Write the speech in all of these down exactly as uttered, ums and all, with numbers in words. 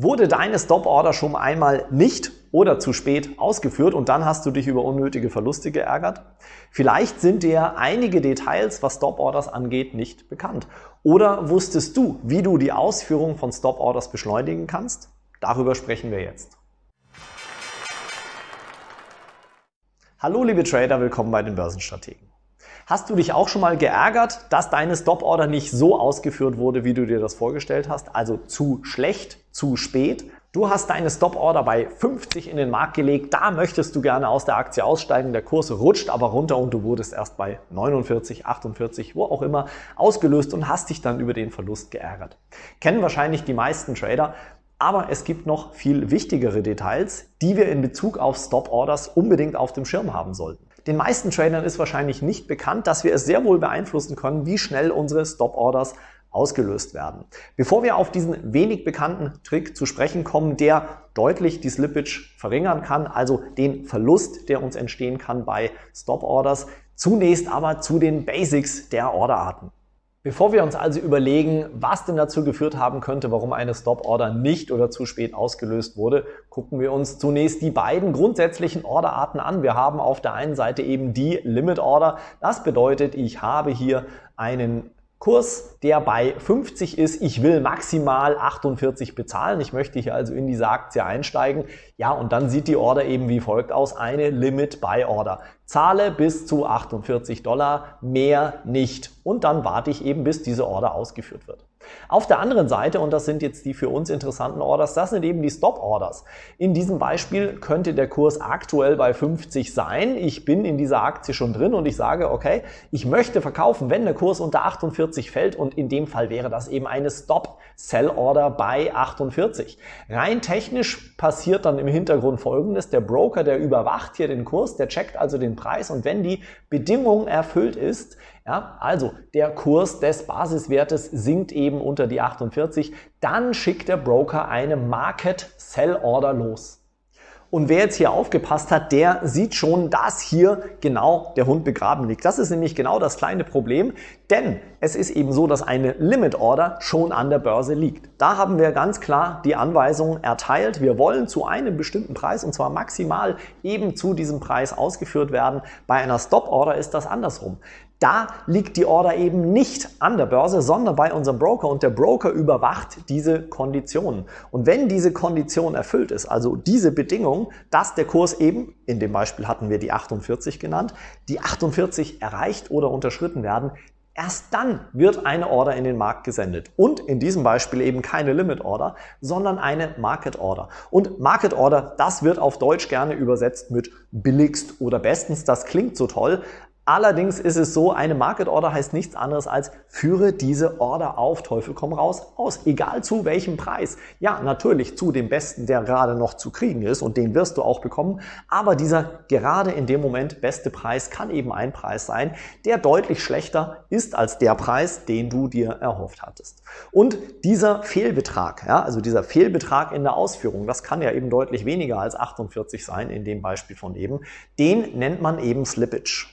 Wurde deine Stop-Order schon einmal nicht oder zu spät ausgeführt und dann hast du dich über unnötige Verluste geärgert? Vielleicht sind dir einige Details, was Stop-Orders angeht, nicht bekannt. Oder wusstest du, wie du die Ausführung von Stop-Orders beschleunigen kannst? Darüber sprechen wir jetzt. Hallo liebe Trader, willkommen bei den Börsenstrategen. Hast du dich auch schon mal geärgert, dass deine Stop-Order nicht so ausgeführt wurde, wie du dir das vorgestellt hast? Also zu schlecht, zu spät? Du hast deine Stop-Order bei fünfzig in den Markt gelegt, da möchtest du gerne aus der Aktie aussteigen, der Kurs rutscht aber runter und du wurdest erst bei neunundvierzig, achtundvierzig, wo auch immer, ausgelöst und hast dich dann über den Verlust geärgert. Kennen wahrscheinlich die meisten Trader. Aber es gibt noch viel wichtigere Details, die wir in Bezug auf Stop-Orders unbedingt auf dem Schirm haben sollten. Den meisten Tradern ist wahrscheinlich nicht bekannt, dass wir es sehr wohl beeinflussen können, wie schnell unsere Stop-Orders ausgelöst werden. Bevor wir auf diesen wenig bekannten Trick zu sprechen kommen, der deutlich die Slippage verringern kann, also den Verlust, der uns entstehen kann bei Stop-Orders, zunächst aber zu den Basics der Orderarten. Bevor wir uns also überlegen, was denn dazu geführt haben könnte, warum eine Stop-Order nicht oder zu spät ausgelöst wurde, gucken wir uns zunächst die beiden grundsätzlichen Orderarten an. Wir haben auf der einen Seite eben die Limit-Order. Das bedeutet, ich habe hier einen Kurs, der bei fünfzig ist, ich will maximal achtundvierzig bezahlen, ich möchte hier also in diese Aktie einsteigen. Ja, und dann sieht die Order eben wie folgt aus, eine Limit-Buy-Order. Zahle bis zu achtundvierzig Dollar, mehr nicht. Und dann warte ich eben, bis diese Order ausgeführt wird. Auf der anderen Seite, und das sind jetzt die für uns interessanten Orders, das sind eben die Stop-Orders. In diesem Beispiel könnte der Kurs aktuell bei fünfzig sein. Ich bin in dieser Aktie schon drin und ich sage, okay, ich möchte verkaufen, wenn der Kurs unter achtundvierzig fällt, und in dem Fall wäre das eben eine Stop-Sell-Order bei achtundvierzig. Rein technisch passiert dann im Hintergrund Folgendes. Der Broker, der überwacht hier den Kurs, der checkt also den Preis, und wenn die Bedingung erfüllt ist, ja, also der Kurs des Basiswertes sinkt eben unter die achtundvierzig, dann schickt der Broker eine Market Sell Order los. Und wer jetzt hier aufgepasst hat, der sieht schon, dass hier genau der Hund begraben liegt. Das ist nämlich genau das kleine Problem, denn es ist eben so, dass eine Limit Order schon an der Börse liegt. Da haben wir ganz klar die Anweisung erteilt, wir wollen zu einem bestimmten Preis, und zwar maximal eben zu diesem Preis, ausgeführt werden. Bei einer Stop Order ist das andersrum. Da liegt die Order eben nicht an der Börse, sondern bei unserem Broker, und der Broker überwacht diese Konditionen. Und wenn diese Kondition erfüllt ist, also diese Bedingung, dass der Kurs eben, in dem Beispiel hatten wir die achtundvierzig genannt, die achtundvierzig erreicht oder unterschritten werden, erst dann wird eine Order in den Markt gesendet, und in diesem Beispiel eben keine Limit Order, sondern eine Market Order. Und Market Order, das wird auf Deutsch gerne übersetzt mit billigst oder bestens, das klingt so toll. Allerdings ist es so, eine Market Order heißt nichts anderes als, führe diese Order auf Teufel komm raus aus, egal zu welchem Preis. Ja, natürlich zu dem besten, der gerade noch zu kriegen ist, und den wirst du auch bekommen, aber dieser gerade in dem Moment beste Preis kann eben ein Preis sein, der deutlich schlechter ist als der Preis, den du dir erhofft hattest. Und dieser Fehlbetrag, ja, also dieser Fehlbetrag in der Ausführung, das kann ja eben deutlich weniger als achtundvierzig sein, in dem Beispiel von eben, den nennt man eben Slippage.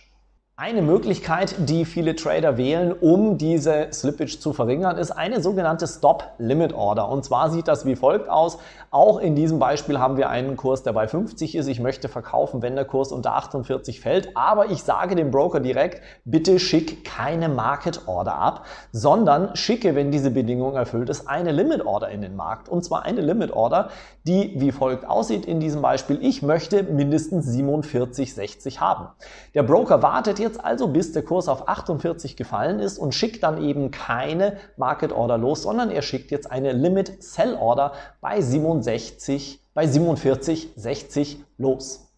Eine Möglichkeit, die viele Trader wählen, um diese Slippage zu verringern, ist eine sogenannte Stop-Limit-Order. Und zwar sieht das wie folgt aus. Auch in diesem Beispiel haben wir einen Kurs, der bei fünfzig ist. Ich möchte verkaufen, wenn der Kurs unter achtundvierzig fällt. Aber ich sage dem Broker direkt, bitte schick keine Market-Order ab, sondern schicke, wenn diese Bedingung erfüllt ist, eine Limit-Order in den Markt. Und zwar eine Limit-Order, die wie folgt aussieht in diesem Beispiel. Ich möchte mindestens siebenundvierzig Komma sechzig haben. Der Broker wartet jetzt Jetzt also, bis der Kurs auf achtundvierzig gefallen ist, und schickt dann eben keine Market Order los, sondern er schickt jetzt eine Limit Sell Order bei siebenundvierzig Komma sechzig los.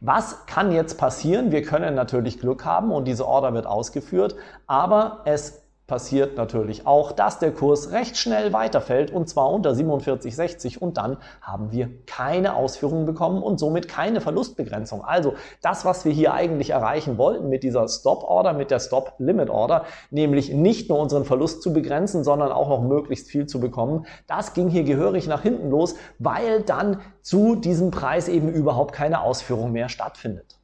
Was kann jetzt passieren? Wir können natürlich Glück haben und diese Order wird ausgeführt, aber es passiert natürlich auch, dass der Kurs recht schnell weiterfällt, und zwar unter siebenundvierzig Komma sechzig, und dann haben wir keine Ausführungen bekommen und somit keine Verlustbegrenzung. Also das, was wir hier eigentlich erreichen wollten mit dieser Stop-Order, mit der Stop-Limit-Order, nämlich nicht nur unseren Verlust zu begrenzen, sondern auch noch möglichst viel zu bekommen, das ging hier gehörig nach hinten los, weil dann zu diesem Preis eben überhaupt keine Ausführung mehr stattfindet.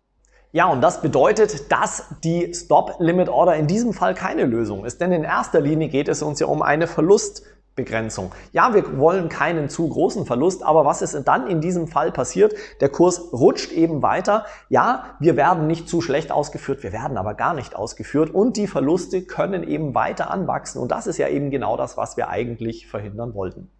Ja, und das bedeutet, dass die Stop-Limit-Order in diesem Fall keine Lösung ist, denn in erster Linie geht es uns ja um eine Verlust Begrenzung. Ja, wir wollen keinen zu großen Verlust, aber was ist dann in diesem Fall passiert? Der Kurs rutscht eben weiter. Ja, wir werden nicht zu schlecht ausgeführt, wir werden aber gar nicht ausgeführt und die Verluste können eben weiter anwachsen und das ist ja eben genau das, was wir eigentlich verhindern wollten.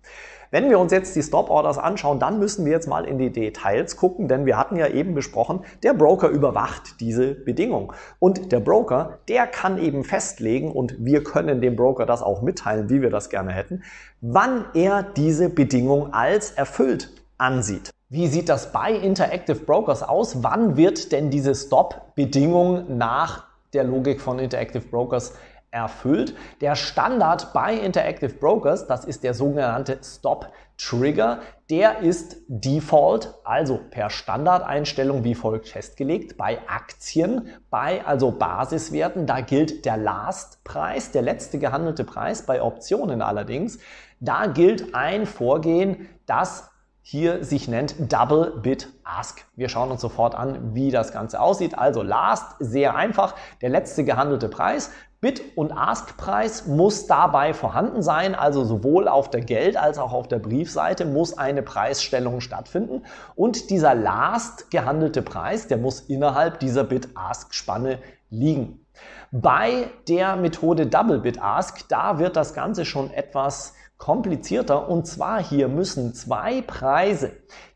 Wenn wir uns jetzt die Stop-Orders anschauen, dann müssen wir jetzt mal in die Details gucken, denn wir hatten ja eben besprochen, der Broker überwacht diese Bedingung. Und der Broker, der kann eben festlegen, und wir können dem Broker das auch mitteilen, wie wir das gerne hätten, wann er diese Bedingung als erfüllt ansieht. Wie sieht das bei Interactive Brokers aus? Wann wird denn diese Stop-Bedingung nach der Logik von Interactive Brokers erfüllt? erfüllt. Der Standard bei Interactive Brokers, das ist der sogenannte Stop Trigger, der ist Default, also per Standardeinstellung wie folgt festgelegt. Bei Aktien, bei also Basiswerten, da gilt der Last-Preis, der letzte gehandelte Preis. Bei Optionen allerdings, da gilt ein Vorgehen, das hier sich nennt Double Bid Ask. Wir schauen uns sofort an, wie das Ganze aussieht. Also Last, sehr einfach, der letzte gehandelte Preis. Bid- und Ask-Preis muss dabei vorhanden sein, also sowohl auf der Geld- als auch auf der Briefseite muss eine Preisstellung stattfinden und dieser last gehandelte Preis, der muss innerhalb dieser Bid-Ask-Spanne liegen. Bei der Methode Double Bid Ask, da wird das Ganze schon etwas komplizierter und zwar hier müssen zwei Preise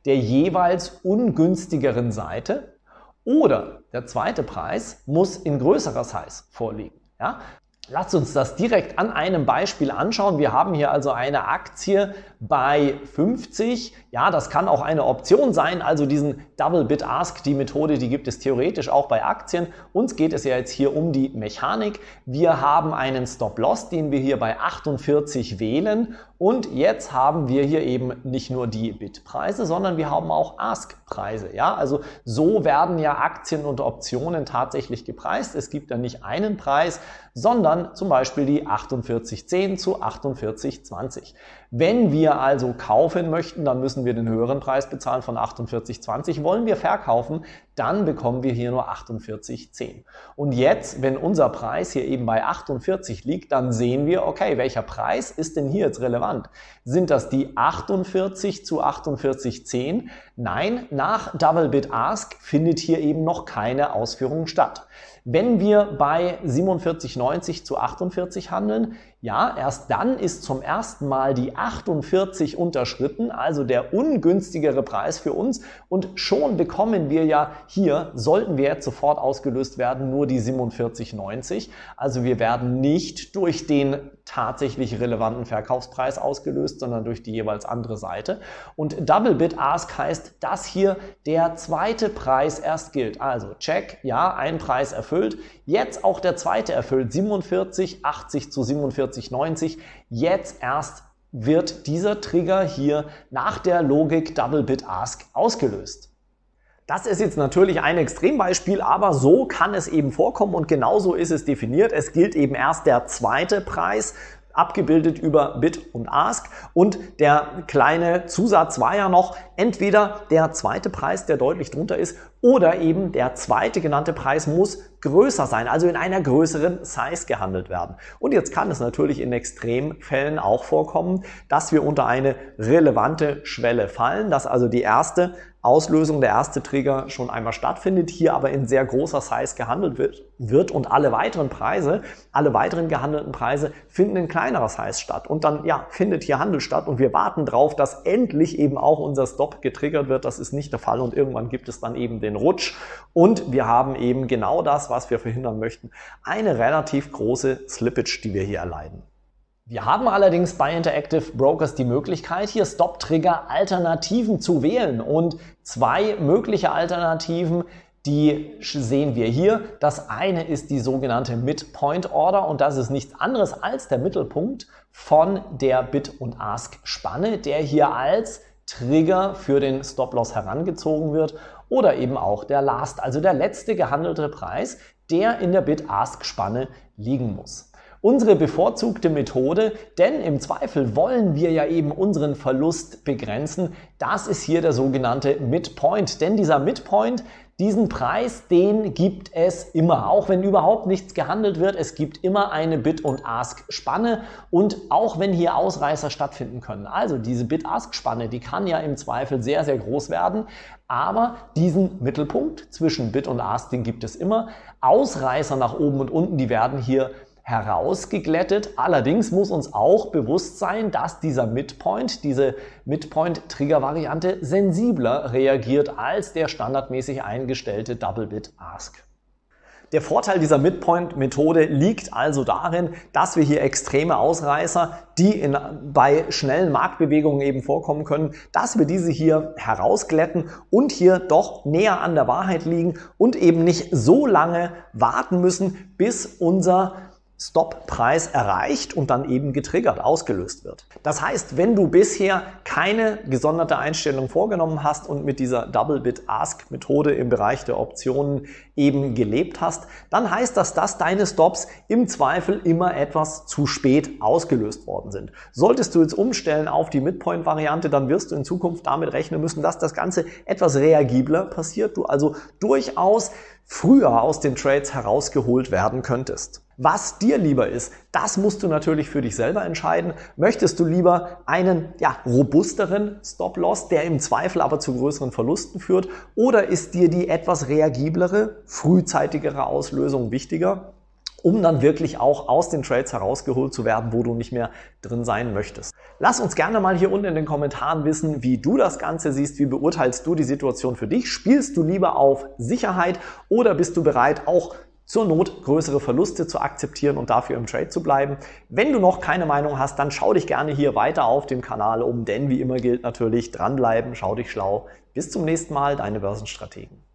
der jeweils ungünstigeren Seite oder der zweite Preis muss in größerer Size vorliegen. Ja? Lasst uns das direkt an einem Beispiel anschauen. Wir haben hier also eine Aktie bei fünfzig. Ja, das kann auch eine Option sein, also diesen Double Bid Ask, die Methode, die gibt es theoretisch auch bei Aktien. Uns geht es ja jetzt hier um die Mechanik. Wir haben einen Stop Loss, den wir hier bei achtundvierzig wählen und jetzt haben wir hier eben nicht nur die Bid-Preise, sondern wir haben auch Ask-Preise. Ja, also so werden ja Aktien und Optionen tatsächlich gepreist. Es gibt dann nicht einen Preis, sondern zum Beispiel die achtundvierzig zehn zu achtundvierzig zwanzig. Wenn wir also kaufen möchten, dann müssen wir den höheren Preis bezahlen von achtundvierzig zwanzig. Wollen wir verkaufen, dann bekommen wir hier nur achtundvierzig zehn. Und jetzt, wenn unser Preis hier eben bei achtundvierzig liegt, dann sehen wir, okay, welcher Preis ist denn hier jetzt relevant? Sind das die achtundvierzig zu achtundvierzig zehn? Nein, nach Double Bid Ask findet hier eben noch keine Ausführung statt. Wenn wir bei siebenundvierzig neunzig zu achtundvierzig handeln, ja, erst dann ist zum ersten Mal die achtundvierzig unterschritten, also der ungünstigere Preis für uns und schon bekommen wir ja hier, sollten wir jetzt sofort ausgelöst werden, nur die siebenundvierzig neunzig. Also wir werden nicht durch den tatsächlich relevanten Verkaufspreis ausgelöst, sondern durch die jeweils andere Seite. Und Double Bid Ask heißt, dass hier der zweite Preis erst gilt. Also check, ja, ein Preis erfüllt. Jetzt auch der zweite erfüllt, siebenundvierzig achtzig zu siebenundvierzig neunzig. Jetzt erst wird dieser Trigger hier nach der Logik Double Bid Ask ausgelöst. Das ist jetzt natürlich ein Extrembeispiel, aber so kann es eben vorkommen und genauso ist es definiert. Es gilt eben erst der zweite Preis, abgebildet über Bid und Ask und der kleine Zusatz war ja noch entweder der zweite Preis, der deutlich drunter ist, oder eben der zweite genannte Preis muss größer sein, also in einer größeren Size gehandelt werden. Und jetzt kann es natürlich in Extremfällen auch vorkommen, dass wir unter eine relevante Schwelle fallen, dass also die erste Auslösung, der erste Trigger schon einmal stattfindet, hier aber in sehr großer Size gehandelt wird, wird und alle weiteren Preise, alle weiteren gehandelten Preise finden in kleinerer Size statt. Und dann ja, findet hier Handel statt und wir warten drauf, dass endlich eben auch unser Stop getriggert wird. Das ist nicht der Fall und irgendwann gibt es dann eben den Rutsch und wir haben eben genau das, was wir verhindern möchten, eine relativ große Slippage, die wir hier erleiden. Wir haben allerdings bei Interactive Brokers die Möglichkeit, hier Stop-Trigger-Alternativen zu wählen und zwei mögliche Alternativen, die sehen wir hier. Das eine ist die sogenannte Midpoint-Order und das ist nichts anderes als der Mittelpunkt von der Bid- und Ask-Spanne, der hier als Trigger für den Stop-Loss herangezogen wird oder eben auch der Last, also der letzte gehandelte Preis, der in der Bid-Ask-Spanne liegen muss. Unsere bevorzugte Methode, denn im Zweifel wollen wir ja eben unseren Verlust begrenzen, das ist hier der sogenannte Midpoint, denn dieser Midpoint, Diesen Preis, den gibt es immer, auch wenn überhaupt nichts gehandelt wird. Es gibt immer eine Bid- und Ask-Spanne und auch wenn hier Ausreißer stattfinden können. Also diese Bid-Ask-Spanne, die kann ja im Zweifel sehr, sehr groß werden. Aber diesen Mittelpunkt zwischen Bid und Ask, den gibt es immer. Ausreißer nach oben und unten, die werden hier herausgeglättet. Allerdings muss uns auch bewusst sein, dass dieser Midpoint, diese Midpoint-Trigger-Variante sensibler reagiert als der standardmäßig eingestellte Double Bid Ask. Der Vorteil dieser Midpoint-Methode liegt also darin, dass wir hier extreme Ausreißer, die in, bei schnellen Marktbewegungen eben vorkommen können, dass wir diese hier herausglätten und hier doch näher an der Wahrheit liegen und eben nicht so lange warten müssen, bis unser Stop-Preis erreicht und dann eben getriggert, ausgelöst wird. Das heißt, wenn du bisher keine gesonderte Einstellung vorgenommen hast und mit dieser Double-Bid-Ask-Methode im Bereich der Optionen eben gelebt hast, dann heißt das, dass deine Stops im Zweifel immer etwas zu spät ausgelöst worden sind. Solltest du jetzt umstellen auf die Midpoint-Variante, dann wirst du in Zukunft damit rechnen müssen, dass das Ganze etwas reagibler passiert, du also durchaus früher aus den Trades herausgeholt werden könntest. Was dir lieber ist, das musst du natürlich für dich selber entscheiden. Möchtest du lieber einen ja, robusteren Stop-Loss, der im Zweifel aber zu größeren Verlusten führt, oder ist dir die etwas reagiblere, frühzeitigere Auslösung wichtiger, um dann wirklich auch aus den Trades herausgeholt zu werden, wo du nicht mehr drin sein möchtest? Lass uns gerne mal hier unten in den Kommentaren wissen, wie du das Ganze siehst, wie beurteilst du die Situation für dich? Spielst du lieber auf Sicherheit oder bist du bereit, auch zur Not größere Verluste zu akzeptieren und dafür im Trade zu bleiben? Wenn du noch keine Meinung hast, dann schau dich gerne hier weiter auf dem Kanal um, denn wie immer gilt natürlich, dranbleiben, schau dich schlau. Bis zum nächsten Mal, deine Börsenstrategen.